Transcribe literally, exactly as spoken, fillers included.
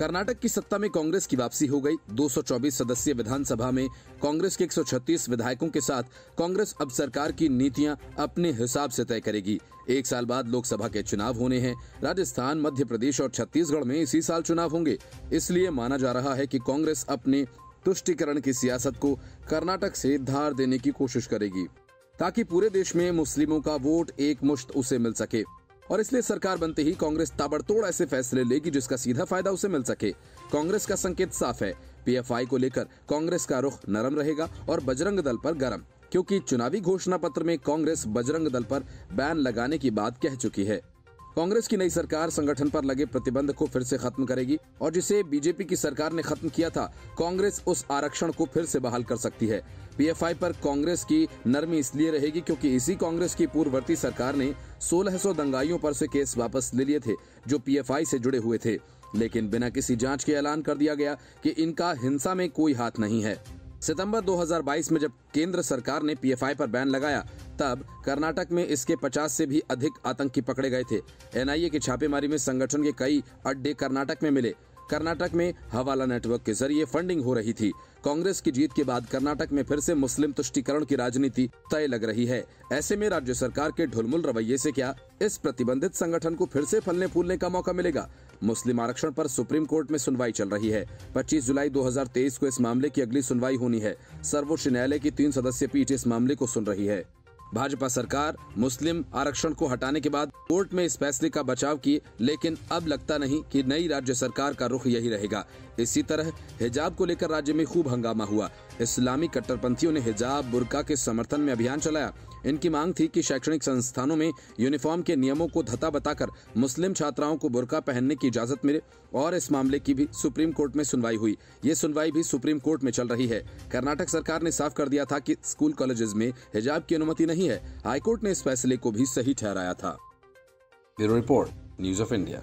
कर्नाटक की सत्ता में कांग्रेस की वापसी हो गई। दो सौ चौबीस सदस्यीय विधानसभा में कांग्रेस के एक सौ छत्तीस विधायकों के साथ कांग्रेस अब सरकार की नीतियां अपने हिसाब से तय करेगी। एक साल बाद लोकसभा के चुनाव होने हैं। राजस्थान, मध्य प्रदेश और छत्तीसगढ़ में इसी साल चुनाव होंगे। इसलिए माना जा रहा है कि कांग्रेस अपने तुष्टिकरण की सियासत को कर्नाटक से धार देने की कोशिश करेगी ताकि पूरे देश में मुस्लिमों का वोट एक मुश्त उसे मिल सके, और इसलिए सरकार बनते ही कांग्रेस ताबड़तोड़ ऐसे फैसले लेगी जिसका सीधा फायदा उसे मिल सके। कांग्रेस का संकेत साफ है, पीएफआई को लेकर कांग्रेस का रुख नरम रहेगा और बजरंग दल पर गरम, क्योंकि चुनावी घोषणा पत्र में कांग्रेस बजरंग दल पर बैन लगाने की बात कह चुकी है। कांग्रेस की नई सरकार संगठन पर लगे प्रतिबंध को फिर से खत्म करेगी और जिसे बीजेपी की सरकार ने खत्म किया था, कांग्रेस उस आरक्षण को फिर से बहाल कर सकती है। पीएफआई पर कांग्रेस की नरमी इसलिए रहेगी क्योंकि इसी कांग्रेस की पूर्ववर्ती सरकार ने सोलह सौ दंगाइयों पर से केस वापस ले लिए थे जो पीएफआई से जुड़े हुए थे, लेकिन बिना किसी जाँच के ऐलान कर दिया गया कि इनका हिंसा में कोई हाथ नहीं है। सितंबर दो हज़ार बाईस में जब केंद्र सरकार ने पीएफआई पर बैन लगाया, तब कर्नाटक में इसके पचास से भी अधिक आतंकी पकड़े गए थे। एनआईए की छापेमारी में संगठन के कई अड्डे कर्नाटक में मिले। कर्नाटक में हवाला नेटवर्क के जरिए फंडिंग हो रही थी। कांग्रेस की जीत के बाद कर्नाटक में फिर से मुस्लिम तुष्टिकरण की राजनीति तय लग रही है। ऐसे में राज्य सरकार के ढुलमुल रवैये से क्या इस प्रतिबंधित संगठन को फिर से फलने फूलने का मौका मिलेगा? मुस्लिम आरक्षण पर सुप्रीम कोर्ट में सुनवाई चल रही है। पच्चीस जुलाई दो हज़ार तेईस को इस मामले की अगली सुनवाई होनी है। सर्वोच्च न्यायालय की तीन सदस्यीय पीठ इस मामले को सुन रही है। भाजपा सरकार मुस्लिम आरक्षण को हटाने के बाद कोर्ट में इस फैसले का बचाव की, लेकिन अब लगता नहीं कि नई राज्य सरकार का रुख यही रहेगा। इसी तरह हिजाब को लेकर राज्य में खूब हंगामा हुआ। इस्लामी कट्टरपंथियों ने हिजाब बुर्का के समर्थन में अभियान चलाया। इनकी मांग थी कि शैक्षणिक संस्थानों में यूनिफॉर्म के नियमों को धता बताकर मुस्लिम छात्राओं को बुर्का पहनने की इजाजत मिले, और इस मामले की भी सुप्रीम कोर्ट में सुनवाई हुई। ये सुनवाई भी सुप्रीम कोर्ट में चल रही है। कर्नाटक सरकार ने साफ कर दिया था कि स्कूल कॉलेजेस में हिजाब की अनुमति नहीं है। हाईकोर्ट ने इस फैसले को भी सही ठहराया था। Bureau report, news of India.